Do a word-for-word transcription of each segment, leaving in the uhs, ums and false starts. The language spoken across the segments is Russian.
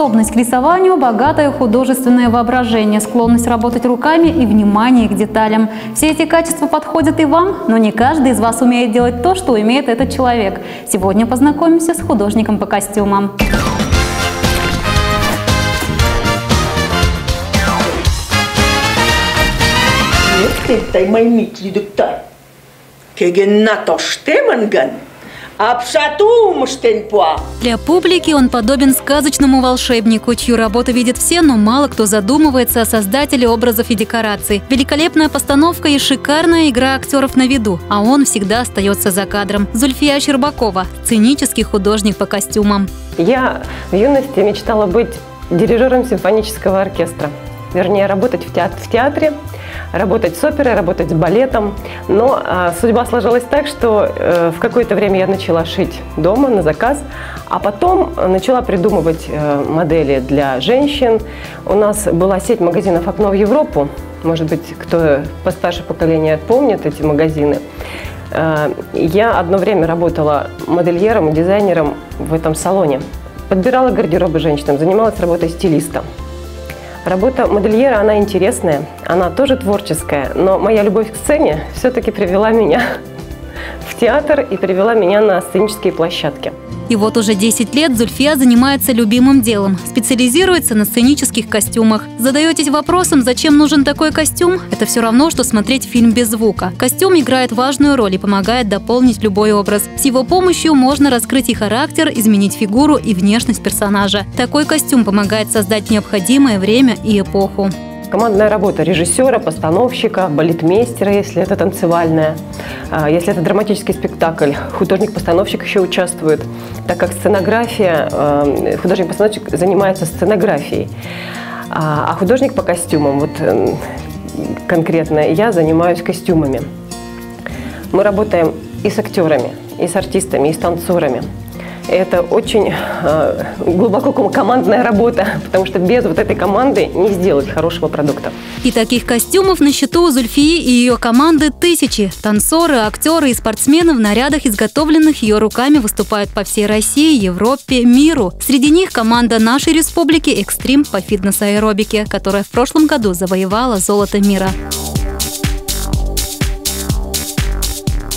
способность к рисованию, богатое художественное воображение, склонность работать руками и внимание к деталям. Все эти качества подходят и вам, но не каждый из вас умеет делать то, что умеет этот человек. Сегодня познакомимся с художником по костюмам. Для публики он подобен сказочному волшебнику, чью работу видят все, но мало кто задумывается о создателе образов и декораций. Великолепная постановка и шикарная игра актеров на виду, а он всегда остается за кадром. Зульфия Щербакова – сценический художник по костюмам. Я в юности мечтала быть дирижером симфонического оркестра. Вернее, работать в, театр, в театре, работать с оперой, работать с балетом. Но э, судьба сложилась так, что э, в какое-то время я начала шить дома на заказ, а потом начала придумывать э, модели для женщин. У нас была сеть магазинов «Окно в Европу». Может быть, кто постарше поколения помнит эти магазины. Э, я одно время работала модельером и дизайнером в этом салоне. Подбирала гардеробы женщинам, занималась работой стилиста. Работа модельера, она интересная, она тоже творческая, но моя любовь к сцене все-таки привела меня в театр и привела меня на сценические площадки. И вот уже десять лет Зульфия занимается любимым делом, специализируется на сценических костюмах. Задаетесь вопросом, зачем нужен такой костюм? Это все равно, что смотреть фильм без звука. Костюм играет важную роль и помогает дополнить любой образ. С его помощью можно раскрыть и характер, изменить фигуру и внешность персонажа. Такой костюм помогает создать необходимое время и эпоху. Командная работа режиссера, постановщика, балетмейстера, если это танцевальная, если это драматический спектакль, художник-постановщик еще участвует, так как сценография, художник-постановщик занимается сценографией, а художник по костюмам, вот конкретно я занимаюсь костюмами. Мы работаем и с актерами, и с артистами, и с танцорами. Это очень э, глубоко командная работа, потому что без вот этой команды не сделать хорошего продукта. И таких костюмов на счету у Зульфии и ее команды тысячи. Танцоры, актеры и спортсмены в нарядах, изготовленных ее руками, выступают по всей России, Европе, миру. Среди них команда нашей республики «Extreme» по фитнес-аэробике, которая в прошлом году завоевала золото мира.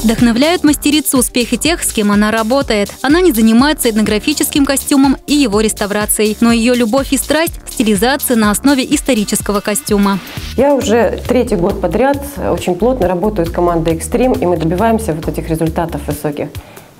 Вдохновляют мастерицу успехи тех, с кем она работает. Она не занимается этнографическим костюмом и его реставрацией, но ее любовь и страсть – стилизация на основе исторического костюма. Я уже третий год подряд очень плотно работаю с командой «Extreme», и мы добиваемся вот этих результатов высоких.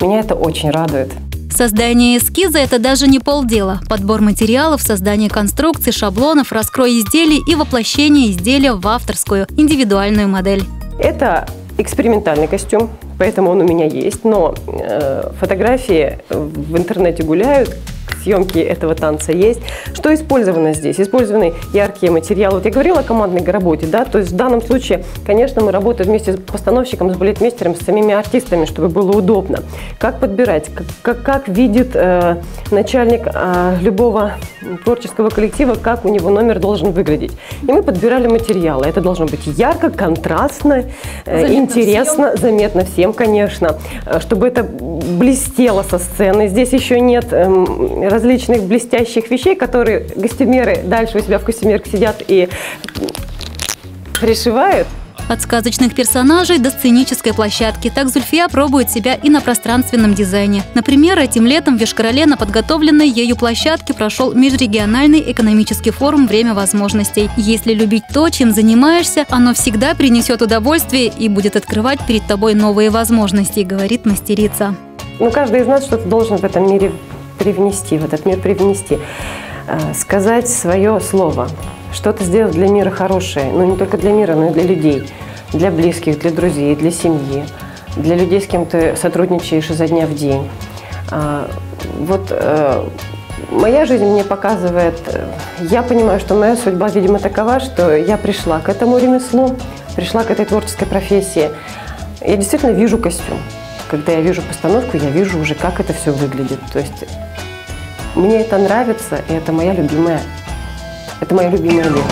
Меня это очень радует. Создание эскиза – это даже не полдела. Подбор материалов, создание конструкций, шаблонов, раскрой изделий и воплощение изделия в авторскую, индивидуальную модель. Это экспериментальный костюм, поэтому он у меня есть, но э, фотографии в интернете гуляют, съемки этого танца есть. Что использовано здесь? Использованы яркие материалы. Вот я говорила о командной работе, да, то есть в данном случае, конечно, мы работаем вместе с постановщиком, с балетмейстером, с самими артистами, чтобы было удобно. Как подбирать, как, как, как видит э, начальник э, любого творческого коллектива, как у него номер должен выглядеть. И мы подбирали материалы. Это должно быть ярко, контрастно, заметно интересно, всем. Заметно всем, конечно, чтобы это блестело со сцены. Здесь еще нет э, различных блестящих вещей, которые гостюмеры дальше у себя в костюмерке сидят и пришивают. От сказочных персонажей до сценической площадки. Так Зульфия пробует себя и на пространственном дизайне. Например, этим летом в Йошкар-Оле на подготовленной ею площадке прошел межрегиональный экономический форум «Время возможностей». Если любить то, чем занимаешься, оно всегда принесет удовольствие и будет открывать перед тобой новые возможности, говорит мастерица. Ну, каждый из нас что-то должен в этом мире привнести, в этот мир привнести, сказать свое слово. Что-то сделать для мира хорошее, но не только для мира, но и для людей, для близких, для друзей, для семьи, для людей, с кем ты сотрудничаешь изо дня в день. Вот моя жизнь мне показывает, я понимаю, что моя судьба, видимо, такова, что я пришла к этому ремеслу, пришла к этой творческой профессии. Я действительно вижу костюм. Когда я вижу постановку, я вижу уже, как это все выглядит. То есть мне это нравится, и это моя любимая. Это мое любимое дело.